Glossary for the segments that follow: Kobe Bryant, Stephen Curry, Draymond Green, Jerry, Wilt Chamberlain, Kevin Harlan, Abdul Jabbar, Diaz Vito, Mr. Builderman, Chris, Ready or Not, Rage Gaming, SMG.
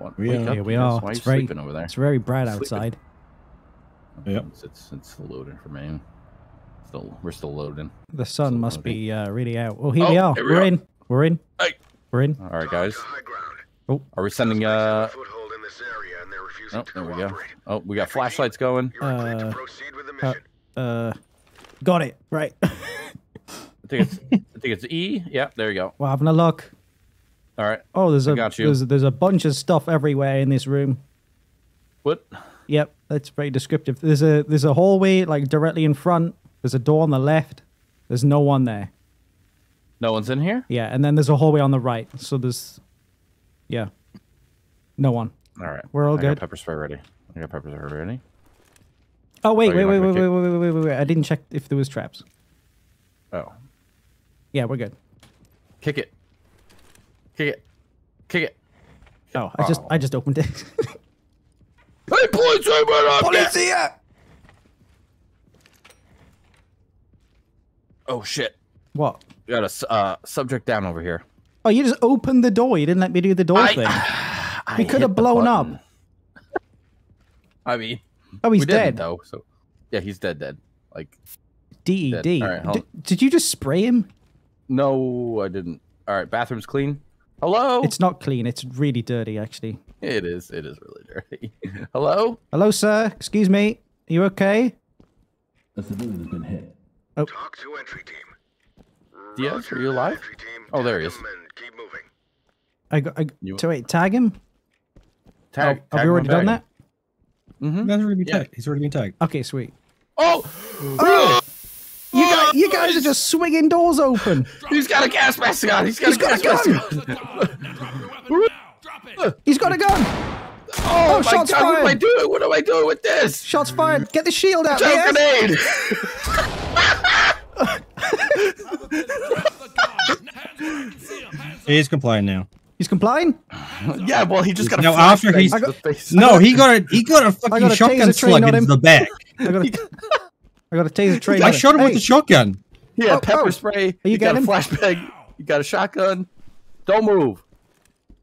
What? Here we are. Why are you sleeping over there? It's very bright outside. Okay, yep. It's loading for me. We're still loading. The sun must be really out. Oh, here we are. We're in. We're in. Hey. We're in. All right, guys. Oh, are we sending? Oh, there we go. Oh, we got flashlights going. Got it. Right. I think it's E. Yeah, there you go. We're having a look. All right. Oh, there's a bunch of stuff everywhere in this room. What? Yep, that's very descriptive. There's a hallway like directly in front. There's a door on the left. There's no one there. No one's in here? Yeah, and then there's a hallway on the right. So there's, yeah, no one. All right. We're all good. I got pepper spray ready. Oh, wait. I didn't check if there was traps. Oh. Yeah, we're good. Kick it. Kick it. Oh, I just opened it. Hey, police! Policia! Oh shit! What? We got a subject down over here. Oh, you just opened the door. You didn't let me do the door thing. We could have blown up. I mean, oh, he's dead though. So, yeah, he's dead. Like, dead. All right, did you just spray him? No, I didn't. All right, bathroom's clean. Hello? It's not clean. It's really dirty, actually. It is. It is really dirty. Hello? Hello, sir. Excuse me. Are you okay? The civilian has been hit. Oh. Talk to entry team. Diaz, are you alive? Oh, there he is. Keep moving. Wait, tag him? Tag. Oh, have we already done that? Mm-hmm. That's already been tagged. He's already been tagged. Okay, sweet. Oh! Oh! You guys are just swinging doors open. He's got a gas mask on. He's got a gun. He's got a gun. Oh my God! Fired. What am I doing? What am I doing with this? Shots fired. Get the shield out. Grenade. He's complying now. He's complying. Yeah. Well, he just got a he got a fucking shotgun slug in the back. I got a taser train. I shot him with the shotgun. Yeah, pepper spray. You got a flashbang. You got a shotgun. Don't move.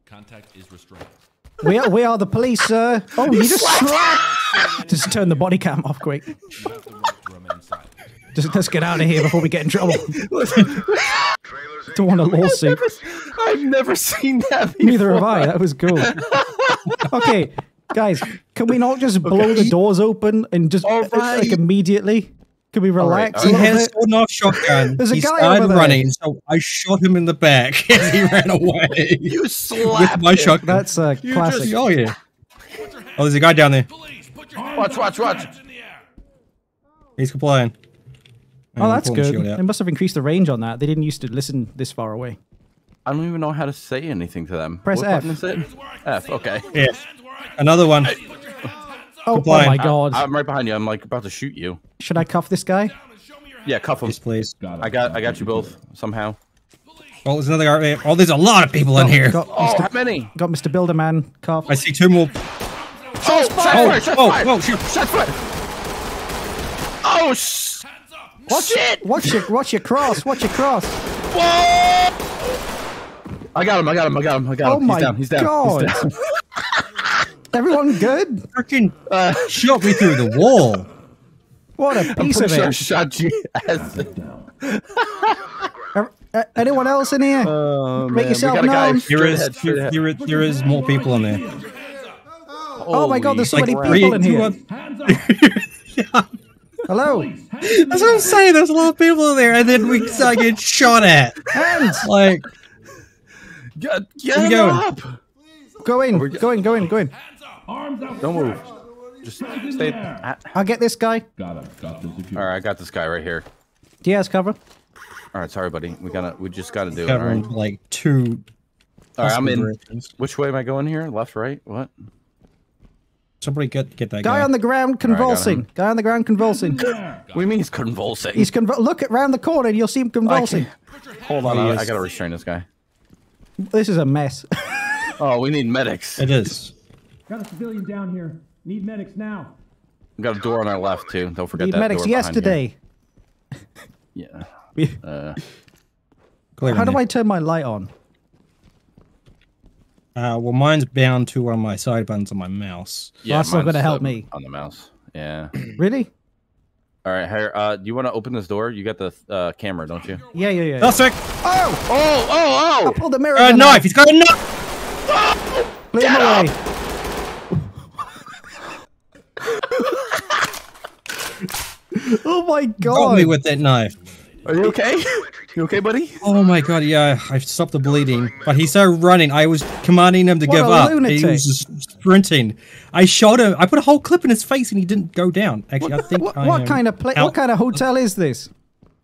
Contact is restrained. We are the police, sir. Oh, you just slapped. Just turn the body cam off quick. Let's get out of here before we get in trouble. Don't want a lawsuit. I've never seen that before. Neither have I. That was cool. Okay, guys, can we not just blow the doors open and just like immediately? Can we relax? He has an off shotgun. There's a guy over there. Running, so I shot him in the back as he ran away. You slapped with my shotgun. That's a classic. Oh yeah. Oh, there's a guy down there. Police, watch. He's complying. Oh, that's good. They must have increased the range on that. They didn't used to listen this far away. I don't even know how to say anything to them. Press F. F. Okay. Yeah. Another one. Oh my God! I'm right behind you. I'm like about to shoot you. Should I cuff this guy? Yeah, cuff him, please. I got you both somehow. Oh, there's another guy. Oh, there's a lot of people in here. How many? Got Mr. Builderman cuffed. I see two more. Shot fire! Oh shit! Watch your cross! Whoa! I got him. Oh my God! He's down. He's down. Everyone good? Freaking shot me through the wall. What a piece of it. Shot you ass. Anyone else in here? Make yourself known. There is more people in there. Oh my God, there's so many people in here. Yeah. Hello? That's what I'm saying, there's a lot of people in there, and then we start getting shot at. Hands! Like, get up! Go in. Don't move. Just stay. I'll get this guy. All right, I got this guy right here. Diaz, cover. All right, sorry, buddy. We just gotta do it. All right, like two. All right, I'm in. Which way am I going here? Left, right? What? Somebody get that guy on the ground convulsing. Right, guy on the ground convulsing. What do you mean he's convulsing? He's look around the corner. And you'll see him convulsing. Hold on, I gotta restrain this guy. This is a mess. Oh, we need medics. It is. Got a civilian down here. Need medics now. We got a door on our left too. Don't forget that. Need medics yesterday. Yeah. How do I turn my light on? Well, mine's bound to one of my side buttons on my mouse. Yeah, that's not going to help me. On the mouse. Yeah. Really? All right, Harry, do you want to open this door? You got the camera, don't you? Yeah. Suspect! Oh! Oh! Oh! Oh! I pulled the mirror. A knife! He's got a knife! Oh! Blew him away! Oh my god! Got me with that knife. Are you okay? You okay, buddy? Oh my god, yeah, I've stopped the bleeding. But he started running. I was commanding him to give up. Lunatic. He was just sprinting. I shot him. I put a whole clip in his face and he didn't go down. Actually, I think what kind of hotel is this?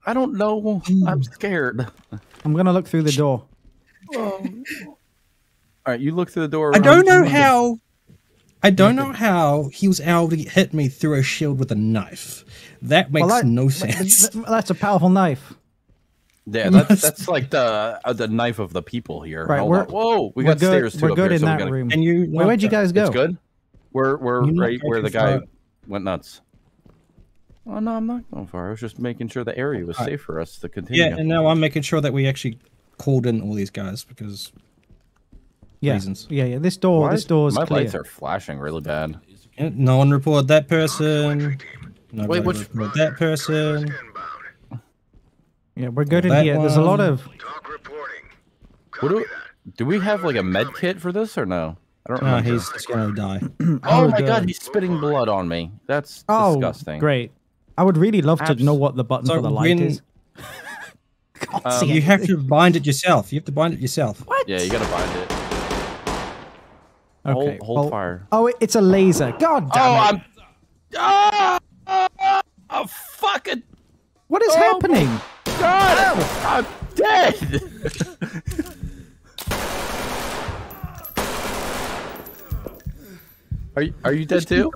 I don't know. I'm scared. I'm gonna look through the door. All right, you look through the door. I don't know how. I don't know how he was able to hit me through a shield with a knife. That makes no sense. That's a powerful knife. Yeah, that's like the knife of the people here. Right, we got stairs too up here. We're good in that room. Where'd you guys go? It's good. We're right where the guy went nuts. Oh no, I'm not going far. I was just making sure the area was safe for us to continue. Yeah, and now I'm making sure that we actually called in all these guys because reasons. Yeah. This door's clear. My lights are flashing really bad. No one reported that person. Nobody reported that person. Yeah, we're good in here. There's a lot of... Do we have like a med kit for this or no? I don't know. He's just going to die. Oh my god, he's spitting blood on me. That's disgusting. Great. I would really love to know what the button for the light is. You have to bind it yourself. What? Yeah, you got to bind it. Okay. Hold fire. Oh, it's a laser. God damn it. Oh, fuck it. What is happening? God, I'm dead. Are you dead too?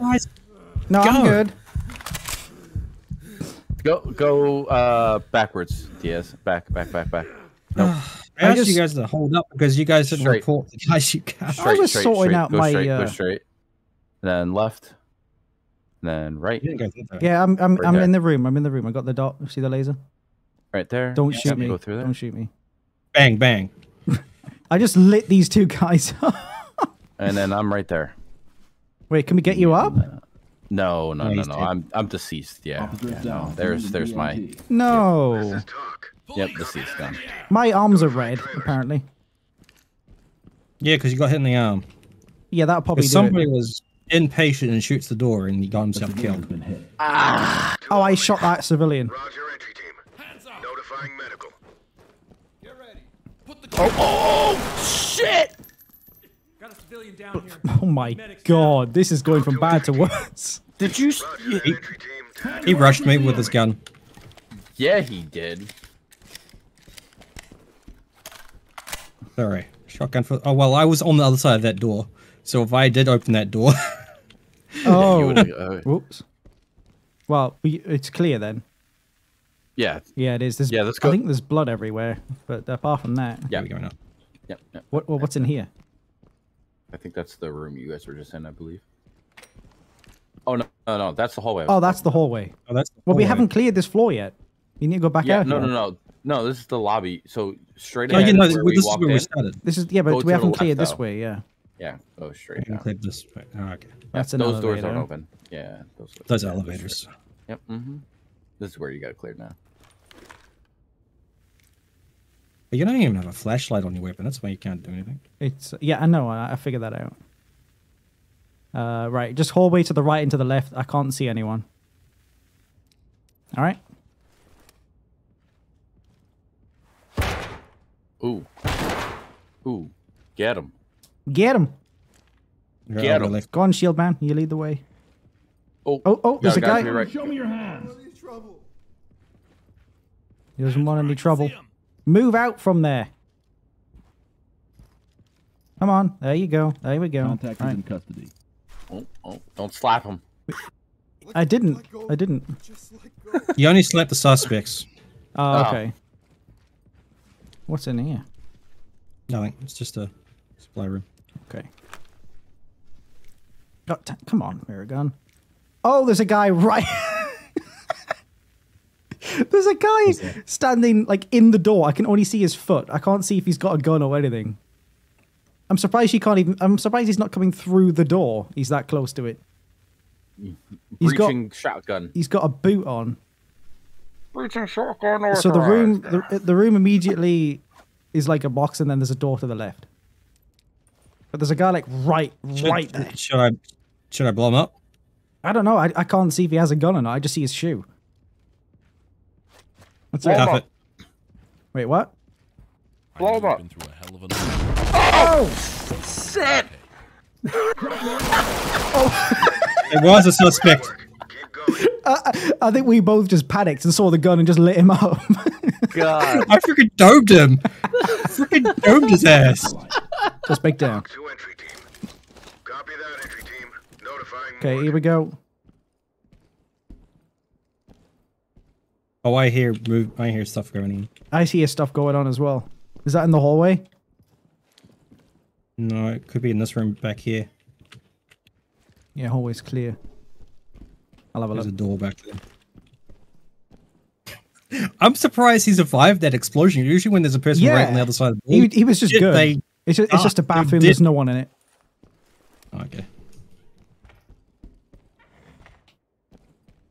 No, I'm good. Go backwards, Diaz. Back. No. I asked you guys to hold up because you guys didn't report the guys you got. I was sorting out my go straight, then left. Then right. Yeah, I'm in the room. I got the dot. See the laser? Right there. Don't shoot me. Go through there. Don't shoot me. Bang, bang. I just lit these two guys up. And then I'm right there. Wait, can we get you up? No. I'm deceased. Yeah. No. There's my. No. Yep, deceased. Done. My arms are red apparently. Yeah, because you got hit in the arm. Yeah, that probably. Somebody was impatient and shoots the door and he got himself killed. Oh, I shot that civilian. Roger, entry team. Hands up. Notifying medical. Get ready. Put the oh shit! Got a civilian down here. Oh my god, this is going from bad to worse. Did you he rushed me with his gun. Yeah, he did. Sorry. Shotgun for I was on the other side of that door. So if I did open that door, whoops. Well, it's clear then. Yeah. Yeah, it is. Yeah, let's go. I think there's blood everywhere, but apart from that, yeah, we're going up. Yeah. What's in here? I think that's the room you guys were just in, I believe. Oh no, that's the hallway. Oh, that's the hallway. Oh, that's. The hallway. We haven't cleared this floor yet. You need to go back out. No. This is the lobby. So straight ahead. No, this is where we started. This is but we haven't cleared this way. Yeah. Yeah, go straight down. This way. Oh, okay. Those doors don't open. Yeah. Those elevators. Yep. Mm-hmm. This is where you got it cleared now. But you don't even have a flashlight on your weapon. That's why you can't do anything. Yeah, I know. I figured that out. Right. Just hallway to the right and to the left. I can't see anyone. All right. Ooh. Get him. Get him. Go on, shield man. You lead the way. Oh, there's a guy. Right. Show me your hands. He doesn't want any trouble. Move out from there. Come on. There you go. There we go. Contact is in custody. Oh, don't slap him. I didn't. You only slapped the suspects. Oh, okay. What's in here? Nothing. It's just a supply room. Okay. Come on, mirror gun. Oh, there's a guy there's a guy standing like in the door. I can only see his foot. I can't see if he's got a gun or anything. I'm surprised she can't even. I'm surprised he's not coming through the door. He's that close to it. Breaching shotgun. He's got a boot on. Breaching shotgun. Authorized. So the room immediately is like a box, and then there's a door to the left. But there's a guy like right there. Should I blow him up? I don't know. I can't see if he has a gun or not. I just see his shoe. That's it. Wait, what? Blow him up. Oh, shit! Oh. It was a suspect. I think we both just panicked and saw the gun and just lit him up. God. I freaking domed him. Freaking domed his ass. Suspect down. Copy that, entry team. Notifying. Okay, here we go. Oh, I hear stuff going on. I see stuff going on as well. Is that in the hallway? No, it could be in this room back here. Yeah, hallway's clear. I'll have a look. There's a door back there. I'm surprised he survived that explosion. Usually when there's a person right on the other side of the wall. He was just good. It's just a bathroom. There's no one in it. Okay.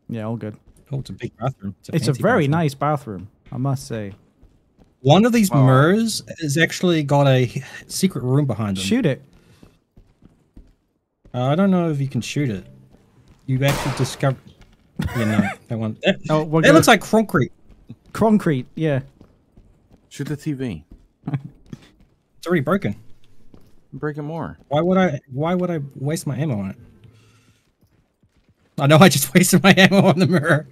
Yeah, all good. Oh, it's a big bathroom. It's a very nice bathroom, I must say. One of these mirrors has actually got a secret room behind them. Shoot it. I don't know if you can shoot it. You've actually discovered... Yeah, no, that one. It looks like concrete. Concrete, yeah. Shoot the TV. It's already broken. Break it more. Why would I waste my ammo on it? I know I just wasted my ammo on the mirror.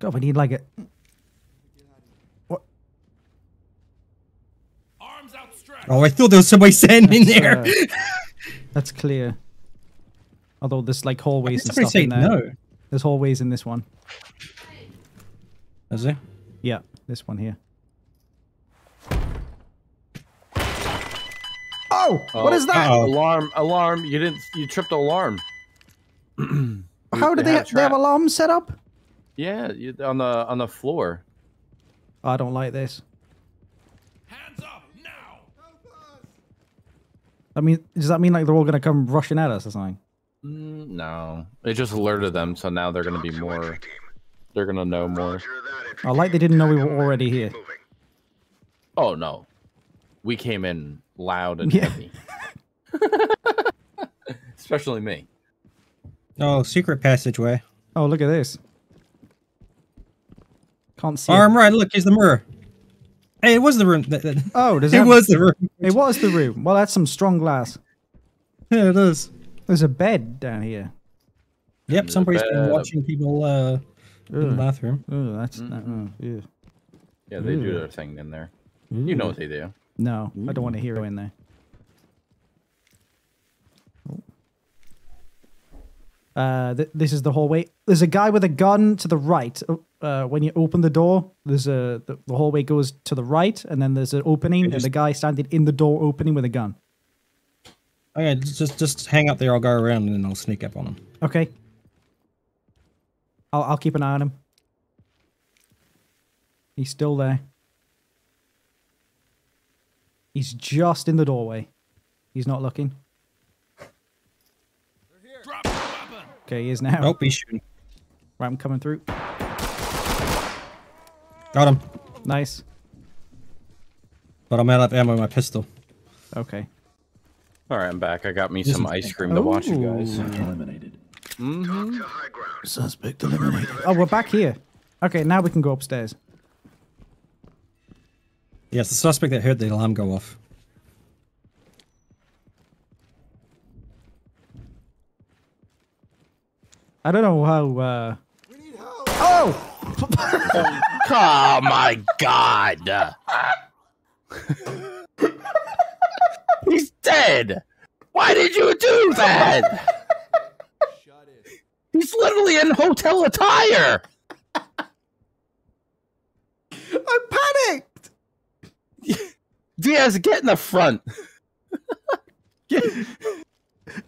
God, we need like a... What? Arms outstretched. Oh, I thought there was somebody standing in there. That's clear. Although there's like hallways and stuff in there. No. There's hallways in this one. Is there? Yeah, this one here. Oh, what is that? Uh-oh. Alarm! Alarm! You didn't. You tripped the alarm. How did they have alarms set up? Yeah, on the floor. I don't like this. Hands up now! I mean, does that mean like they're all gonna come rushing at us or something? No, it just alerted them, so now they're gonna be more. They're gonna know more. I like they didn't know we were already here. Oh no, we came in loud and heavy. Especially me. Oh, secret passageway. Oh, look at this. Can't see. Right, look, here's the mirror. Hey, it was the room. Oh, does it? It was the room. It was the room. Well, that's some strong glass. Yeah, it is. There's a bed down here. Yep, somebody's been watching people in the bathroom. Oh, that's yeah. Yeah, they do their thing in there. You know what they do. No, I don't want a hero in there. This is the hallway. There's a guy with a gun to the right. When you open the door, there's a the hallway goes to the right, and then there's an opening, and the guy standing in the door opening with a gun. Okay, just hang up there. I'll go around and then I'll sneak up on him. Okay. I'll keep an eye on him. He's still there. He's just in the doorway. He's not looking. Drop the weapon. Okay, he is now. Nope, he's shooting. Right, I'm coming through. Got him. Nice. But I'm out of ammo with my pistol. Okay. Alright, I'm back. I got me some ice cream to watch you guys. Eliminated. Mm-hmm. Suspect eliminated. Oh, we're back here. Okay, now we can go upstairs. Yes, the suspect that heard the alarm go off. I don't know how, We need help. Oh! Oh my god! He's dead! Why did you do that? Shut it. He's literally in hotel attire! I'm panicked! Diaz, get in the front!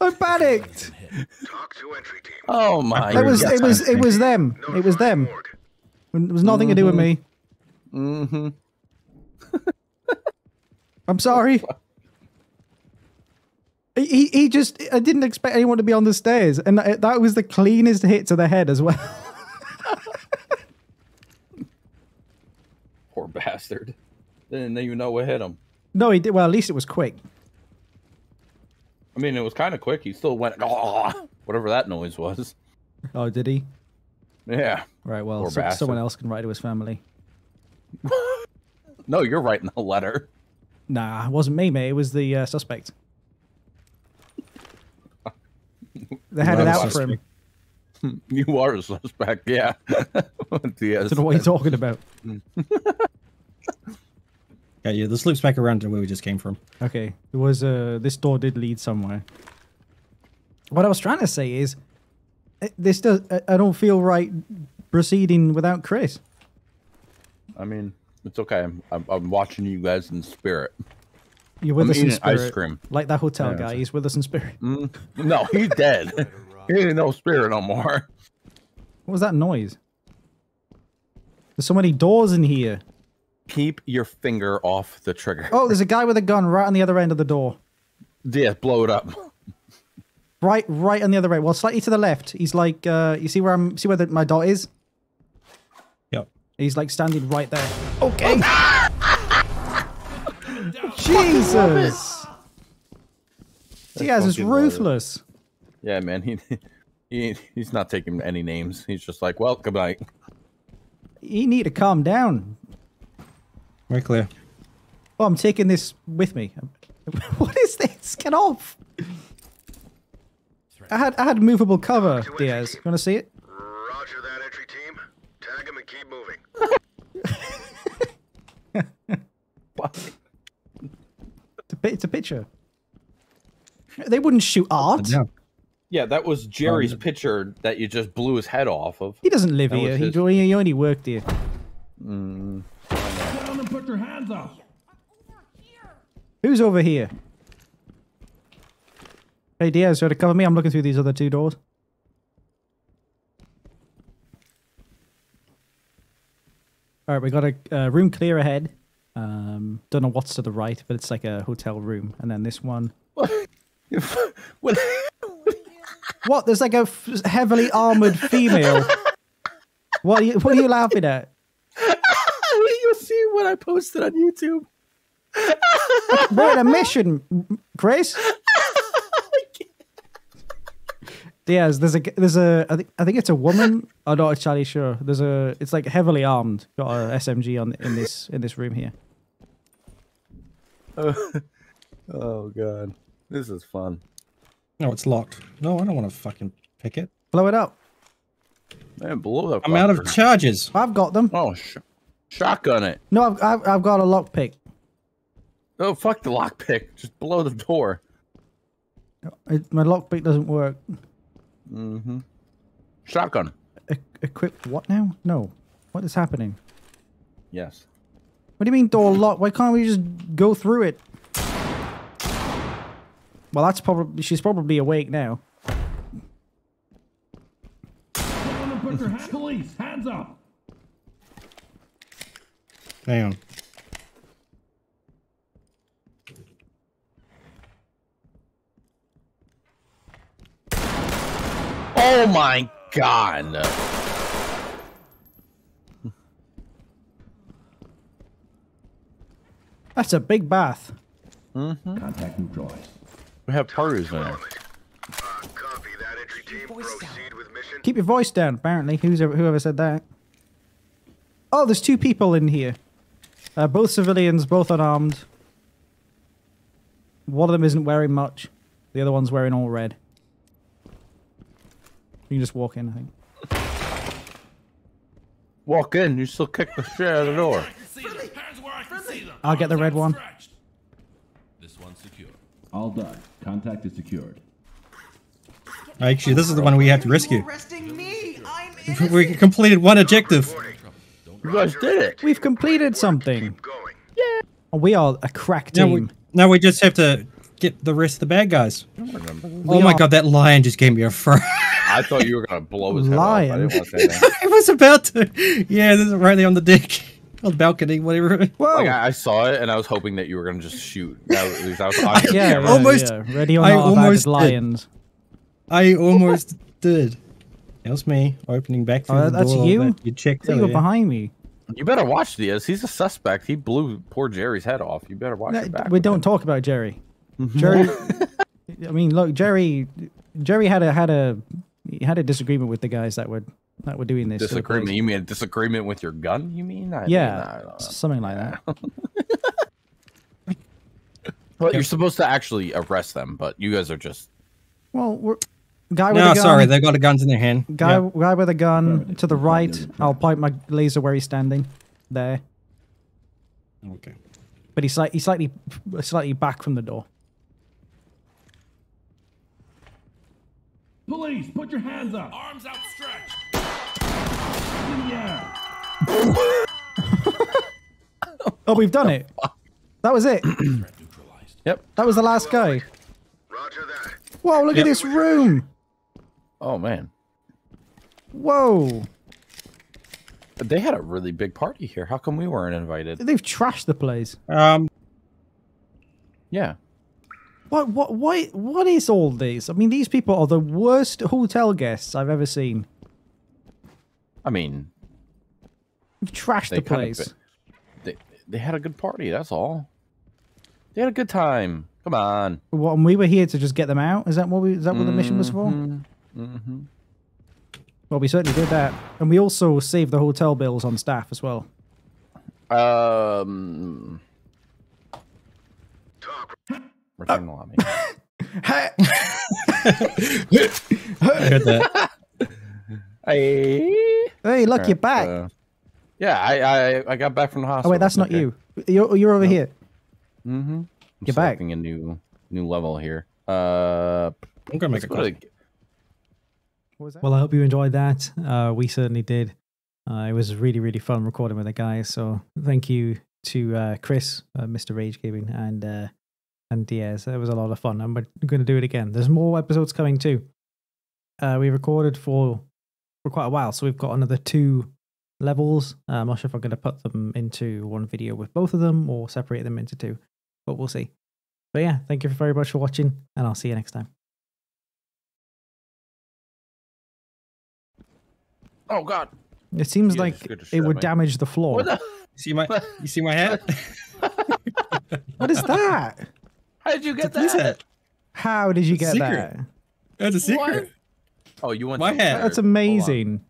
I'm panicked! Talk to entry team. Oh my god. It was them. It was them. It was nothing to do with me. I'm sorry. He just, I didn't expect anyone to be on the stairs. And that was the cleanest hit to the head as well. Poor bastard. Didn't even know what hit him. No, he did. Well, at least it was quick. I mean, it was kind of quick. He still went, oh, whatever that noise was. Oh, did he? Yeah. Right, well, someone else can write to his family. No, you're writing the letter. Nah, it wasn't me, mate. It was the suspect. They had it out for him. You are a suspect, yeah. Yes. I don't know what you're talking about. Okay, yeah, this loops back around to where we just came from. Okay, it was, this door did lead somewhere. What I was trying to say is, this does, I don't feel right proceeding without Chris. I mean, it's okay. I'm watching you guys in spirit. You're with us in spirit. Ice cream. Like that hotel guy, he's with us in spirit. No, he's dead. He ain't no spirit no more. What was that noise? There's so many doors in here. Keep your finger off the trigger. Oh, there's a guy with a gun right on the other end of the door. Yeah, blow it up. Right on the other end. Well, slightly to the left. He's like, you see where my dot is? Yep. He's like standing right there. Okay. Jesus. Diaz is ruthless. Yeah, man. He's not taking any names. He's just like, well, goodbye. You need to calm down. Very clear. Oh, I'm taking this with me. What is this? Get off! I had movable cover, Diaz. You want to see it? Roger that, entry team. Tag him and keep moving. What? It's a picture. They wouldn't shoot art. No. Yeah, that was Jerry's picture that you just blew his head off of. He doesn't live here. He only worked here. Get on and put your hands up. Who's over here? Hey, Diaz, you want to cover me? I'm looking through these other two doors. All right, we got a room clear ahead. Don't know what's to the right, but it's like a hotel room. And then this one. What? What? There's like a heavily armored female. What are you laughing at? You'll see what I posted on YouTube. We're on a mission, Chris. Diaz, I think it's a woman. I'm not entirely sure. It's like heavily armed. Got a SMG in this room here. Oh god, this is fun. No, it's locked. No, I don't want to fucking pick it. Blow it up. Man, blow it up. I'm out of charges. I've got them. Oh, shotgun it. No, I've got a lockpick. Oh fuck the lockpick. Just blow the door. My lockpick doesn't work. Shotgun. Equip what now? No. What is happening? Yes. What do you mean door lock? Why can't we just go through it? Well, that's probably... She's probably awake now. Police, hands up! Hang on. Oh my god! That's a big bath. Contact neutralized. We have parties in there. Copy that, entry team. Proceed with mission. Keep your voice down, apparently. Whoever said that. Oh, there's two people in here. Both civilians, both unarmed. One of them isn't wearing much. The other one's wearing all red. You can just walk in, I think. Walk in, you still kick the shit out of the door. I'll get the red one. This one's secure. All done. Contact is secured. Actually, this is the one we have to rescue. We completed one objective. You guys did it. We've completed something. Yeah. We are a crack team. Now we just have to get the rest of the bad guys. Oh my god, that lion just gave me a fright. I thought you were gonna blow his head Lion. Off. I didn't want to say that. I was about to. Yeah, this is right there on the deck, on the balcony, whatever. Whoa. Like, I saw it and I was hoping that you were gonna just shoot. That was yeah, almost. Yeah. Ready or not, I almost Lions. I almost did. That was me opening back through the door. That's you. That you checked. You were behind me. You better watch Diaz. He's a suspect. He blew poor Jerry's head off. You better watch your back. We don't talk about Jerry. Jerry. I mean, look, Jerry. Jerry had a disagreement with the guys that were doing this. Disagreement? You mean a disagreement with your gun? You mean? I mean, something like that. Well, you're supposed to actually arrest them, but you guys are just. Well, we're. Guy with a gun. No, sorry, they got guns in their hand. Guy with a gun to the right. I'll point my laser where he's standing. There. Okay. But he's slightly back from the door. Police, put your hands up. Arms outstretched. Yeah. Oh, we've done it. That was it. Yep. That was the last guy. Roger that. Whoa, look at this room. Oh, man. Whoa. They had a really big party here. How come we weren't invited? They've trashed the place. Yeah. What is all this? I mean, these people are the worst hotel guests I've ever seen. I mean, they've trashed the place. They had a good party, that's all. They had a good time. Come on. What, and we were here to just get them out? Is that what the mission was for? Mm-hmm. Well, we certainly did that. And we also saved the hotel bills on staff as well. Return lobby. I heard that. Hey, look, you're back. Yeah, I got back from the hospital. Oh wait, that's not you. You're over here. Mm-hmm. You're back. A new level here. I'm gonna make a question. What was that? Well, I hope you enjoyed that. We certainly did. It was really, really fun recording with the guys. So thank you to Chris, Mr. Rage Gaming, and Diaz. It was a lot of fun, and we're going to do it again. There's more episodes coming too. We recorded for quite a while, so we've got another 2 levels. I'm not sure if I'm going to put them into one video with both of them or separate them into 2, but we'll see. But yeah, thank you very much for watching, and I'll see you next time. Oh God! It seems like it would damage the floor. You see my head? What is that? How did you get that? How did you get that? That's a secret. What? Oh, you want my head? That's amazing.